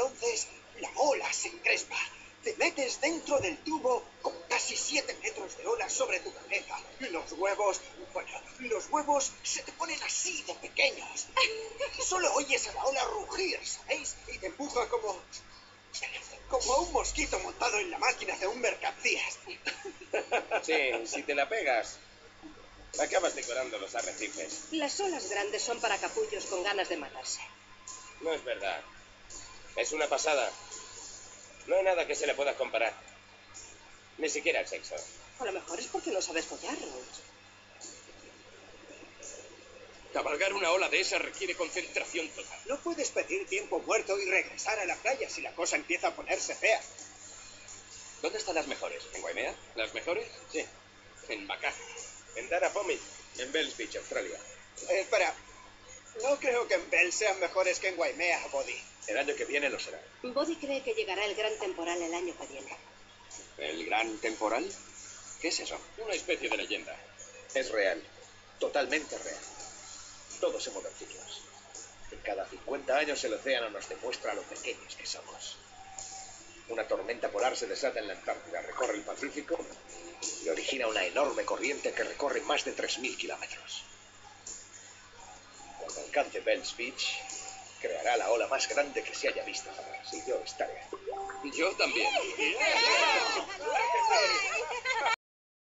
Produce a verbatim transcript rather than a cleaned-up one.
entonces la ola se encrespa. Te metes dentro del tubo con casi siete metros de ola sobre tu cabeza. Los huevos, bueno, los huevos se te ponen así de pequeños. Solo oyes a la ola rugir, ¿sabéis? Y te empuja como... como a un mosquito montado en la máquina de un mercancías. Sí, si te la pegas, acabas decorando los arrecifes. Las olas grandes son para capullos con ganas de matarse. No es verdad. Es una pasada. No hay nada que se le pueda comparar. Ni siquiera el sexo. A lo mejor es porque no sabes follar, Roach. Cabalgar una ola de esa requiere concentración total. No puedes pedir tiempo muerto y regresar a la playa si la cosa empieza a ponerse fea. ¿Dónde están las mejores? ¿En Waimea? ¿Las mejores? Sí. En Macá. En Dara Pomi. En Bells Beach, Australia. Eh, espera. No creo que en Bells sean mejores que en Waimea, Bodhi. El año que viene lo será. Bodhi cree que llegará el gran temporal el año que viene. ¿El gran temporal? ¿Qué es eso? Una especie de leyenda. Es real. Totalmente real. Todo se mueve en ciclos. Cada cincuenta años el océano nos demuestra lo pequeños que somos. Una tormenta polar se desata en la Antártida, recorre el Pacífico y origina una enorme corriente que recorre más de tres mil kilómetros. Cuando alcance Bells Beach, creará la ola más grande que se haya visto jamás. Y yo estaré. Yo también.